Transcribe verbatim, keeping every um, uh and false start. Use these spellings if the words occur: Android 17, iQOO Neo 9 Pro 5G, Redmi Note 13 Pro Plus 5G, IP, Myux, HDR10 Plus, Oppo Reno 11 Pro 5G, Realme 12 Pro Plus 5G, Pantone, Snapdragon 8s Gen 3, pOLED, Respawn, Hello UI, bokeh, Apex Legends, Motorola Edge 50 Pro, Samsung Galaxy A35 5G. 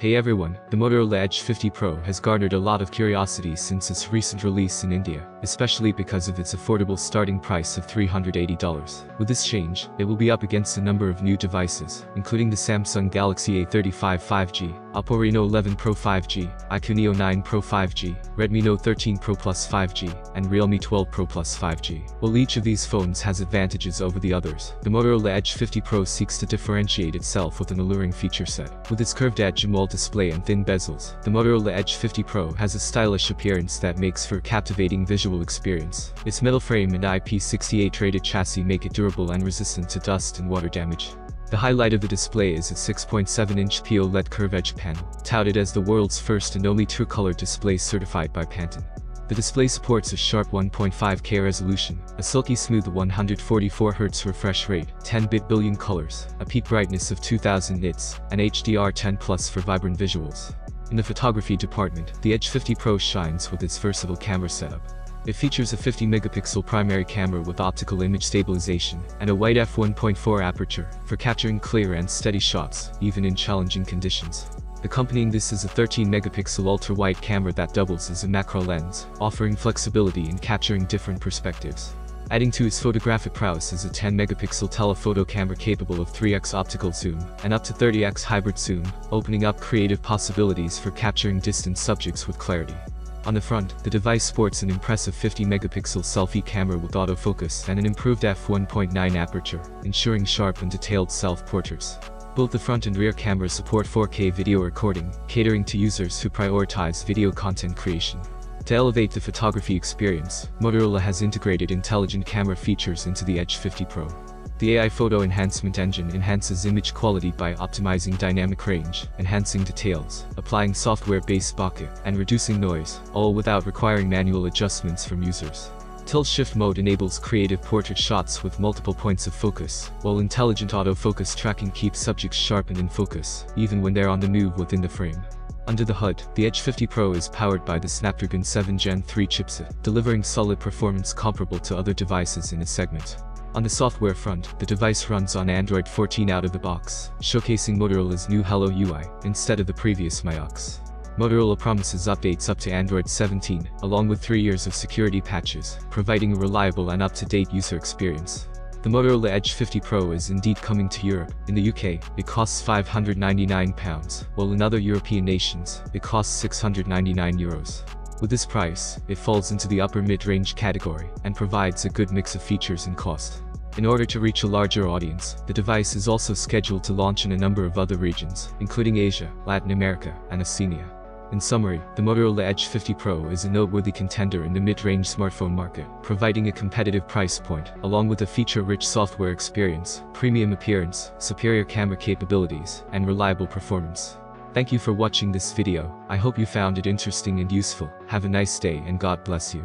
Hey everyone, the Motorola Edge fifty Pro has garnered a lot of curiosity since its recent release in India, especially because of its affordable starting price of three hundred eighty dollars. With this change, it will be up against a number of new devices, including the Samsung Galaxy A thirty-five five G, Oppo Reno eleven Pro five G, iQOO Neo nine Pro five G, Redmi Note thirteen Pro Plus five G, and Realme twelve Pro Plus five G. While each of these phones has advantages over the others, the Motorola Edge fifty Pro seeks to differentiate itself with an alluring feature set. With its curved edge and display and thin bezels, the Motorola Edge fifty Pro has a stylish appearance that makes for a captivating visual experience. Its metal frame and I P sixty-eight rated chassis make it durable and resistant to dust and water damage. The highlight of the display is its six point seven inch pOLED curve edge panel, touted as the world's first and only true-color display certified by Pantone. The display supports a sharp one point five K resolution, a silky smooth one hundred forty-four hertz refresh rate, ten bit billion colors, a peak brightness of two thousand nits, and H D R ten plus for vibrant visuals. In the photography department, the Edge fifty Pro shines with its versatile camera setup. It features a fifty megapixel primary camera with optical image stabilization, and a wide f one point four aperture, for capturing clear and steady shots, even in challenging conditions. Accompanying this is a thirteen megapixel ultra-wide camera that doubles as a macro lens, offering flexibility in capturing different perspectives. Adding to its photographic prowess is a ten megapixel telephoto camera capable of three X optical zoom and up to thirty X hybrid zoom, opening up creative possibilities for capturing distant subjects with clarity. On the front, the device sports an impressive fifty megapixel selfie camera with autofocus and an improved f one point nine aperture, ensuring sharp and detailed self-portraits. Both the front and rear cameras support four K video recording, catering to users who prioritize video content creation. To elevate the photography experience, Motorola has integrated intelligent camera features into the Edge fifty Pro. The A I Photo Enhancement Engine enhances image quality by optimizing dynamic range, enhancing details, applying software-based bokeh, and reducing noise, all without requiring manual adjustments from users. Tilt Shift mode enables creative portrait shots with multiple points of focus, while intelligent autofocus tracking keeps subjects sharp and in focus, even when they're on the move within the frame. Under the hood, the Edge fifty Pro is powered by the Snapdragon seven gen three chipset, delivering solid performance comparable to other devices in its segment. On the software front, the device runs on Android fourteen out of the box, showcasing Motorola's new Hello U I, instead of the previous Myux. Motorola promises updates up to Android seventeen, along with three years of security patches, providing a reliable and up-to-date user experience. The Motorola Edge fifty Pro is indeed coming to Europe. In the U K, it costs five hundred ninety-nine pounds, while in other European nations, it costs six hundred ninety-nine euros. With this price, it falls into the upper mid-range category, and provides a good mix of features and cost. In order to reach a larger audience, the device is also scheduled to launch in a number of other regions, including Asia, Latin America, and Oceania. In summary, the Motorola Edge fifty Pro is a noteworthy contender in the mid-range smartphone market, providing a competitive price point, along with a feature-rich software experience, premium appearance, superior camera capabilities, and reliable performance. Thank you for watching this video. I hope you found it interesting and useful. Have a nice day and God bless you.